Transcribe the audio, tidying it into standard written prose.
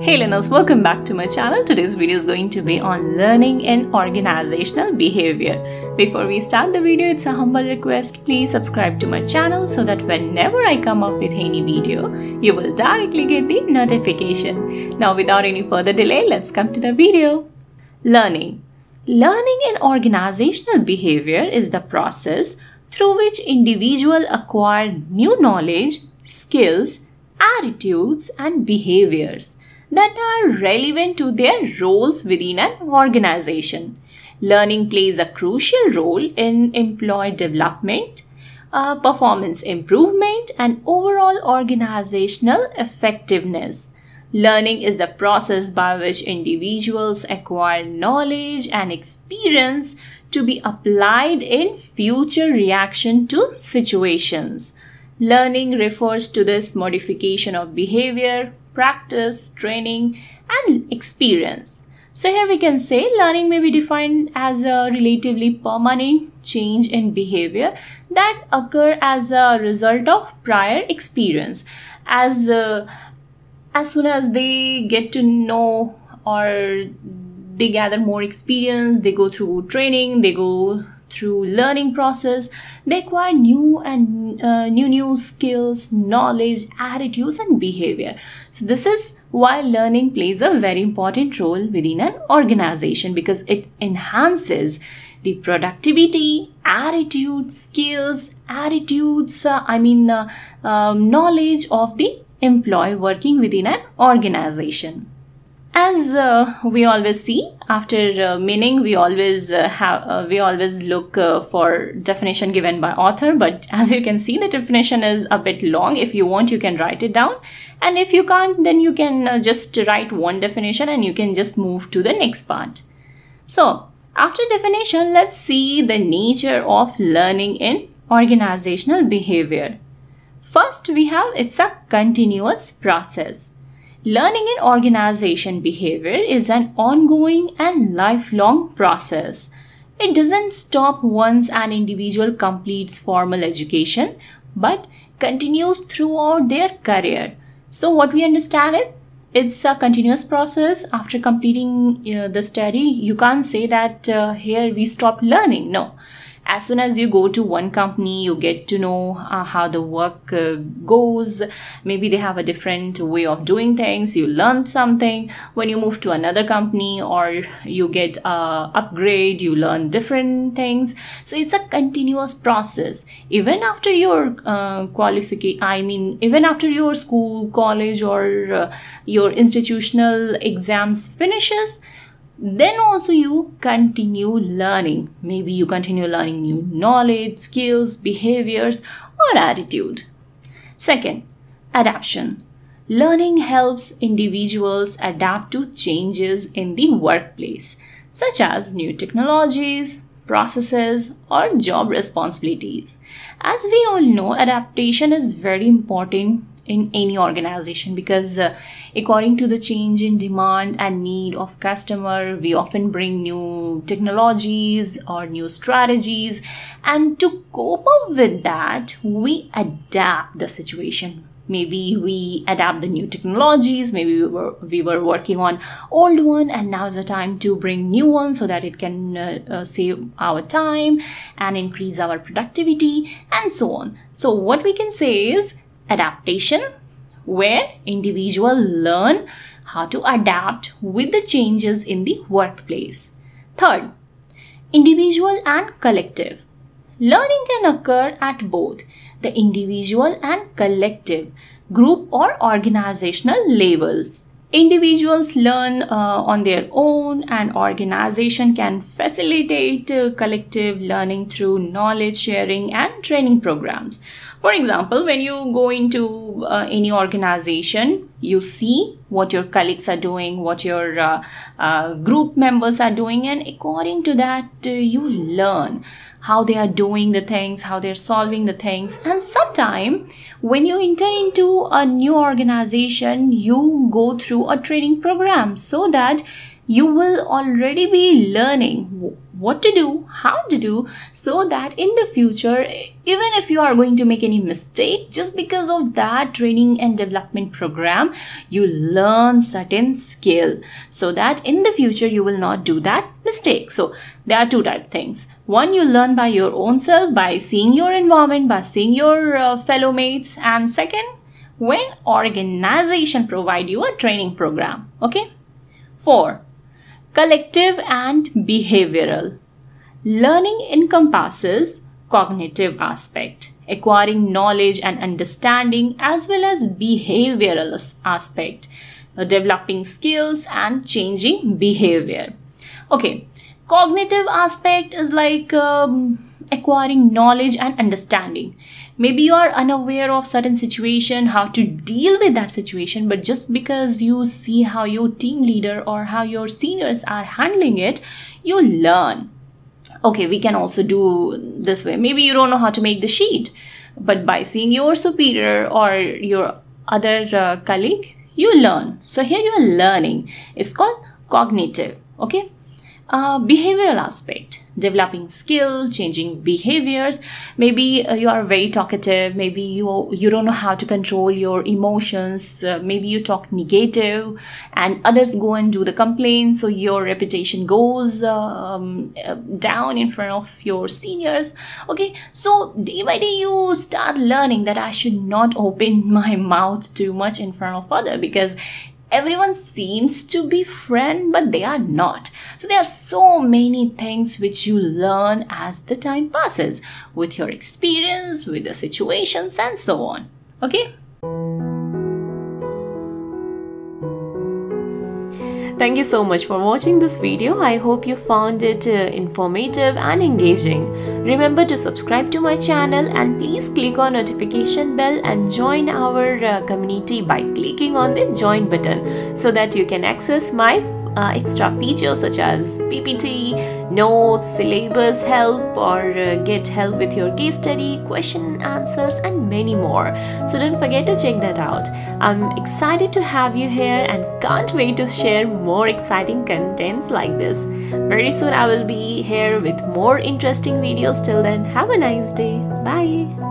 Hey learners, welcome back to my channel. Today's video is going to be on learning and organizational behavior. Before we start the video, it's a humble request. Please subscribe to my channel so that whenever I come up with any video, you will directly get the notification. Now without any further delay, let's come to the video. Learning. Learning and organizational behavior is the process through which individuals acquire new knowledge, skills, attitudes and behaviors that are relevant to their roles within an organization. Learning plays a crucial role in employee development, performance improvement, and overall organizational effectiveness. Learning is the process by which individuals acquire knowledge and experience to be applied in future reaction to situations. Learning refers to this modification of behavior, practice, training, and experience. So here we can say learning may be defined as a relatively permanent change in behavior that occurs as a result of prior experience. As soon as they get to know or they gather more experience, they go through training, they go through learning process, they acquire new skills, knowledge, attitudes and behavior. So this is why learning plays a very important role within an organization, because it enhances the productivity, knowledge of the employee working within an organization. As we always see, after meaning, we always look for definition given by author. But as you can see, the definition is a bit long. If you want, you can write it down. And if you can't, then you can just write one definition and you can just move to the next part. So after definition, let's see the nature of learning in organizational behavior. First, we have it's a continuous process. Learning in organization behavior is an ongoing and lifelong process. It doesn't stop once an individual completes formal education, but continues throughout their career. So what we understand it, it's a continuous process. After completing the study, you can't say that here we stop learning. No. As soon as you go to one company, you get to know how the work goes. Maybe they have a different way of doing things. You learn something. When you move to another company or you get an upgrade, you learn different things. So it's a continuous process. Even after your even after your school, college or your institutional exams finishes, then also you continue learning. Maybe you continue learning new knowledge, skills, behaviors, or attitude. Second, adaptation. Learning helps individuals adapt to changes in the workplace, such as new technologies, processes, or job responsibilities. As we all know, adaptation is very important in any organization, because according to the change in demand and need of customer, we often bring new technologies or new strategies, and to cope up with that, we adapt the situation. Maybe we adapt the new technologies, maybe we were working on old one and now is the time to bring new one so that it can save our time and increase our productivity and so on. So what we can say is adaptation, where individuals learn how to adapt with the changes in the workplace. Third, individual and collective. Learning can occur at both the individual and collective, group or organizational levels. Individuals learn on their own, and organization can facilitate collective learning through knowledge sharing and training programs. For example, when you go into any organization, you see what your colleagues are doing, what your group members are doing, and according to that, you learn how they are doing the things, how they're solving the things. And sometime when you enter into a new organization, you go through a training program so that you will already be learning what to do, how to do, so that in the future, even if you are going to make any mistake, just because of that training and development program, you learn certain skill so that in the future you will not do that mistake. So there are two type of things. One, you learn by your own self, by seeing your environment, by seeing your fellow mates. And second, when organization provide you a training program. Okay. 4. Collective and behavioral. Learning encompasses cognitive aspect, acquiring knowledge and understanding, as well as behavioral aspect, developing skills and changing behavior. Okay, cognitive aspect is like acquiring knowledge and understanding. Maybe you are unaware of certain situation, how to deal with that situation, but just because you see how your team leader or how your seniors are handling it, you learn. Okay, we can also do this way. Maybe you don't know how to make the sheet, but by seeing your superior or your other colleague, you learn. So here you are learning. It's called cognitive. Okay, behavioral aspect. Developing skill, changing behaviors. Maybe you are very talkative. Maybe you don't know how to control your emotions. Maybe you talk negative and others go and do the complaints. So your reputation goes down in front of your seniors. Okay, so day by day you start learning that I should not open my mouth too much in front of others, because everyone seems to be friend, but they are not. So there are so many things which you learn as the time passes, with your experience, with the situations and so on. Okay? Thank you so much for watching this video. I hope you found it informative and engaging. Remember to subscribe to my channel and please click on notification bell and join our community by clicking on the join button, so that you can access my extra features such as PPT, notes, syllabus help, or get help with your case study, question answers and many more. So don't forget to check that out. I'm excited to have you here and can't wait to share more exciting contents like this. Very soon I will be here with more interesting videos. Till then, have a nice day. Bye.